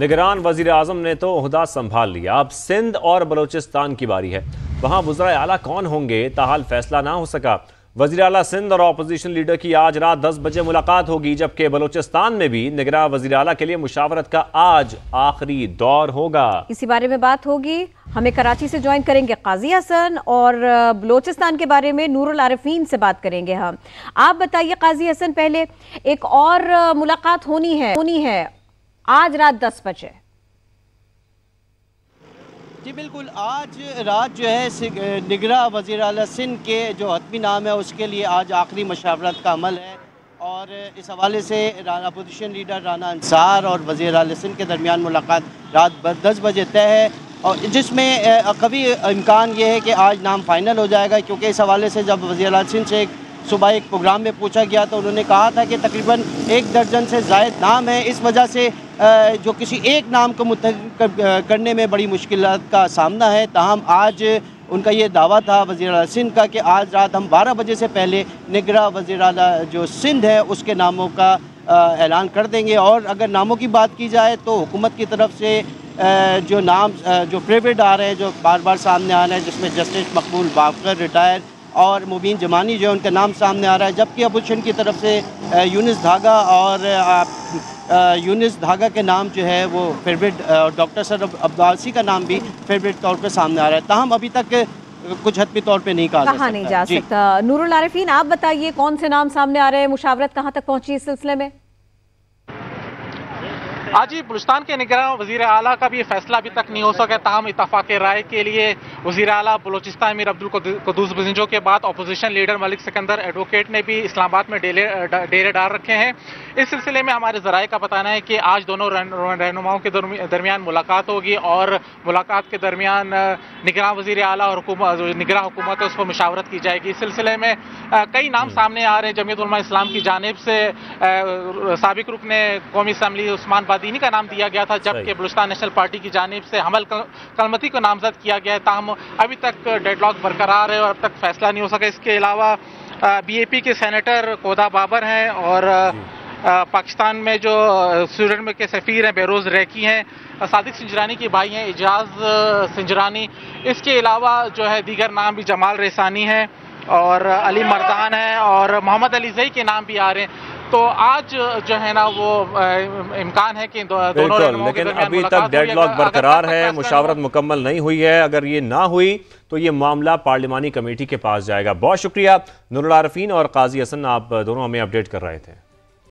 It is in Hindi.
निगरान वजीर आजम ने तो ओहदा संभाल लिया, अब सिंध और बलोचिस्तान की बारी है। वहाँ वज़ीर आला कौन होंगे, ताहाल फैसला ना हो सका। वज़ीर आला सिंध और अपोजिशन लीडर की आज रात 10 बजे मुलाकात होगी, जबकि बलोचिस्तान में भी निगरान वज़ीर आला के लिए मुशावरत का आज आखिरी दौर होगा। इसी बारे में बात होगी। हमें कराची से ज्वाइन करेंगे काजी हसन और बलोचिस्तान के बारे में नूरुल आरिफीन से बात करेंगे हम। आप बताइए काजी हसन, पहले एक और मुलाकात होनी है आज रात 10 बजे। जी बिल्कुल, आज रात जो है निगरां वज़ीर आला सिंध के जो हतमी नाम है उसके लिए आज आखिरी मशावरत का अमल है और इस हवाले से अपोजिशन लीडर राना अंसार और वज़ीर आला सिंध के दरमियान मुलाकात रात 10 बजे तय है, और जिसमें कभी इम्कान ये है कि आज नाम फाइनल हो जाएगा, क्योंकि इस हवाले से जब वज़ीर आला सिंध से सुबह एक प्रोग्राम में पूछा गया तो उन्होंने कहा था कि तकरीबन 1 दर्जन से ज़ायद नाम है। इस वजह से जो किसी एक नाम को मुतय्यन करने में बड़ी मुश्किल का सामना है। ताहम आज उनका ये दावा था वज़ीर आला सिंध का कि आज रात हम 12 बजे से पहले निगरां वज़ीर आला जो सिंध है उसके नामों का ऐलान कर देंगे। और अगर नामों की बात की जाए तो हुकूमत की तरफ से जो नाम जो फेवरेट आ रहे हैं, जो बार बार सामने आ रहे हैं, जिसमें जस्टिस मकबूल बाकर रिटायर और मुबीन जमाली जो है उनका नाम सामने आ रहा है, जबकि अपोजिशन की तरफ से यूनिस धागा के नाम जो है वो फेवरेट, डॉक्टर सर अब्दासी का नाम भी फेवरेट तौर पे सामने आ रहा है। ताहम अभी तक कुछ हतमी तौर पे नहीं कहा जा सकता। नूरुल आरिफीन, आप बताइए कौन से नाम सामने आ रहे हैं, मुशावरत कहाँ तक पहुँची इस सिलसिले में? आज ही बलूचिस्तान के निगरान वजीर आला का भी फैसला अभी तक नहीं हो सका। ताहम इतफाक़ राय के लिए वजीर आला बलूचिस्तान अमीर अब्दुल कुद्दूस बज़ंजो के बाद opposition leader Malik Sikandar advocate ने भी इस्लामाबाद में डेरे डाल रखे हैं। इस सिलसिले में हमारे ज़राए का बताना है कि आज दोनों रहनुमाओं के दरमियान मुलाकात होगी और मुलाकात के दरमियान निगरान वजीर आला और निगरान हुकूमत है उस पर मुशावरत की जाएगी। इस सिलसिले में कई नाम सामने आ रहे हैं। जमीयत उलमा इस्लाम की जानिब से साबिक रुकने कौमी असम्बली उस्मान दीनी का नाम दिया गया था, जबकि बलूचिस्तान नेशनल पार्टी की जानिब से हमल कलमती को नामजद किया गया है। ताहम अभी तक डेडलॉक बरकरार है और अब तक फैसला नहीं हो सका। इसके अलावा बीएपी के सेनेटर कोदा बाबर हैं और पाकिस्तान में जो स्वीडन में के सफ़ीर हैं बेरोज़ रैकी हैं, सादिक सिंजरानी के भाई हैं एजाज सिंजरानी। इसके अलावा जो है दीगर नाम भी जमाल रैसानी हैं और अली मरदान हैं और मोहम्मद अली जई के नाम भी आ रहे हैं। तो आज जो है ना वो इम्कान है कि दोनों, लेकिन अभी तक डेडलॉक बरकरार है, मुशावरत मुकम्मल नहीं हुई है। अगर ये ना हुई तो ये मामला पार्लिमानी कमेटी के पास जाएगा। बहुत शुक्रिया नूरुल आरिफीन और काजी हसन, आप दोनों हमें अपडेट कर रहे थे।